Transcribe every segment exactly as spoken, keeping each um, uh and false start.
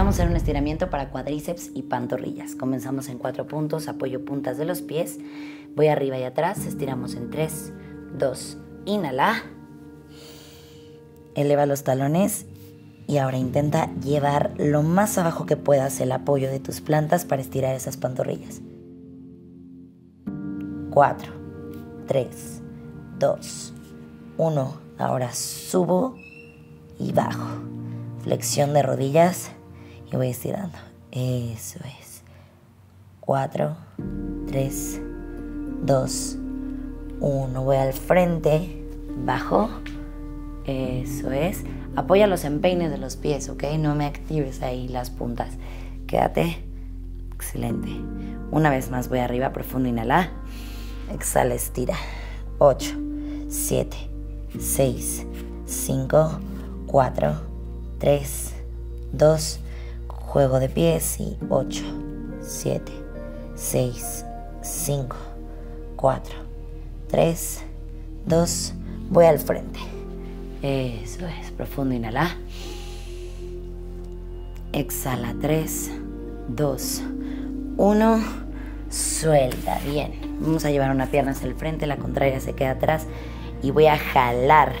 Vamos a hacer un estiramiento para cuádriceps y pantorrillas. Comenzamos en cuatro puntos, apoyo puntas de los pies, voy arriba y atrás, estiramos en tres, dos, inhala, eleva los talones y ahora intenta llevar lo más abajo que puedas el apoyo de tus plantas para estirar esas pantorrillas. cuatro, tres, dos, uno, ahora subo y bajo, flexión de rodillas y voy estirando, eso es, cuatro, tres, dos, uno, voy al frente, bajo, eso es, apoya los empeines de los pies, ok, no me actives ahí las puntas, quédate, excelente, una vez más voy arriba, profundo, inhala, exhala, estira, ocho, siete, seis, cinco, cuatro, tres, dos, juego de pies y ocho, siete, seis, cinco, cuatro, tres, dos, voy al frente. Eso es, profundo, inhala. Exhala, tres, dos, uno, suelta, bien. Vamos a llevar una pierna hacia el frente, la contraria se queda atrás y voy a jalar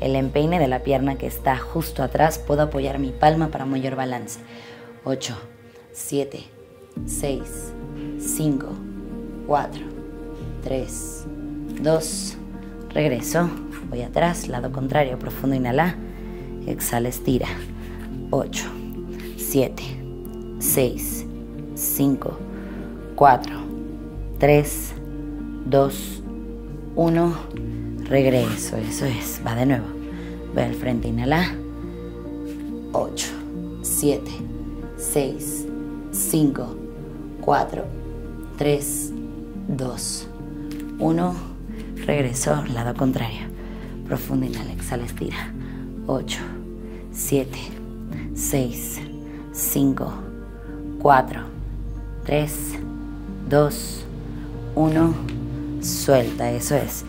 el empeine de la pierna que está justo atrás. Puedo apoyar mi palma para mayor balance. ocho, siete, seis, cinco, cuatro, tres, dos, regreso, voy atrás, lado contrario, profundo, inhala, exhala, estira, ocho, siete, seis, cinco, cuatro, tres, dos, uno, regreso, eso es, va de nuevo, voy al frente, inhala, ocho, siete, seis, cinco, cuatro, tres, dos, uno, regreso, lado contrario, profundo, inhala, exhala, estira, ocho, siete, seis, cinco, cuatro, tres, dos, uno, suelta, eso es,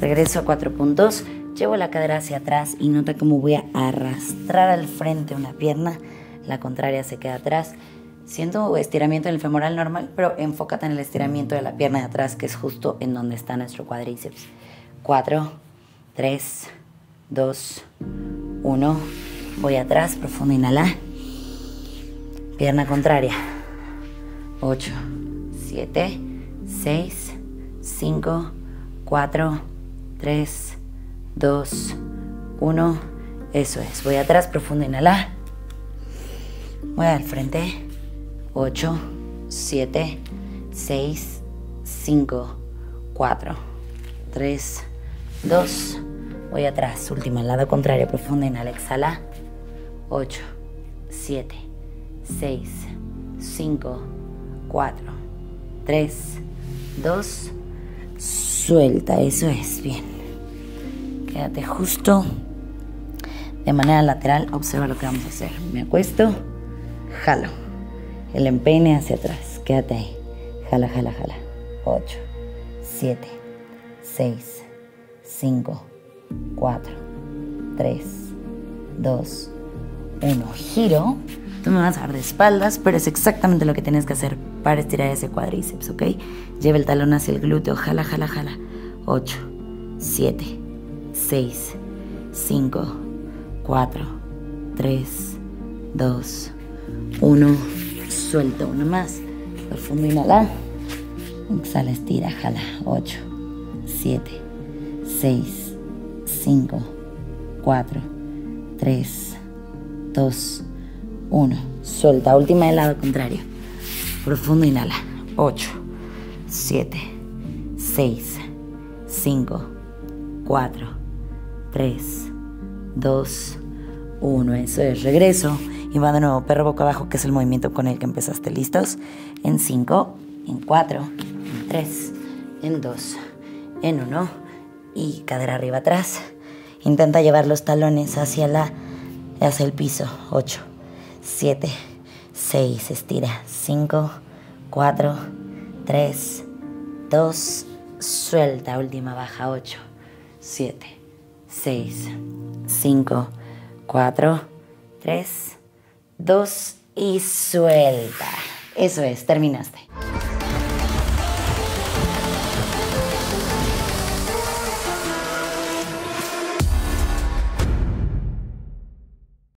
regreso a cuatro puntos, llevo la cadera hacia atrás y nota cómo voy a arrastrar al frente una pierna, la contraria se queda atrás. Siento estiramiento en el femoral normal, pero enfócate en el estiramiento de la pierna de atrás, que es justo en donde está nuestro cuádriceps. cuatro, tres, dos, uno. Voy atrás, profundo, inhala. Pierna contraria. ocho, siete, seis, cinco, cuatro, tres, dos, uno. Eso es. Voy atrás, profundo, inhala. Voy al frente. ocho, siete, seis, cinco, cuatro, tres, dos, voy atrás, última, al lado contrario, profundo, inhala, exhala, ocho, siete, seis, cinco, cuatro, tres, dos, suelta, eso es, bien, quédate justo, de manera lateral, observa lo que vamos a hacer, me acuesto, jalo, el empeine hacia atrás, quédate ahí, jala, jala, jala, ocho, siete, seis, cinco, cuatro, tres, dos, uno, giro, tú me vas a dar de espaldas, pero es exactamente lo que tienes que hacer para estirar ese cuádriceps, ¿ok? Lleva el talón hacia el glúteo, jala, jala, jala, ocho, siete, seis, cinco, cuatro, tres, dos, uno, suelta, uno más, profundo, inhala, exhala, estira, jala, ocho, siete, seis, cinco, cuatro, tres, dos, uno, suelta, última del lado contrario, profundo, inhala, ocho, siete, seis, cinco, cuatro, tres, dos, uno, eso es, regreso. Y va de nuevo, perro boca abajo, que es el movimiento con el que empezaste. ¿Listos? En cinco, en cuatro, en tres, en dos, en uno. Y cadera arriba atrás. Intenta llevar los talones hacia, la, hacia el piso. ocho, siete, seis, estira. cinco, cuatro, tres, dos, suelta. Última baja. ocho, siete, seis, cinco, cuatro, tres, dos, y suelta. Eso es, terminaste.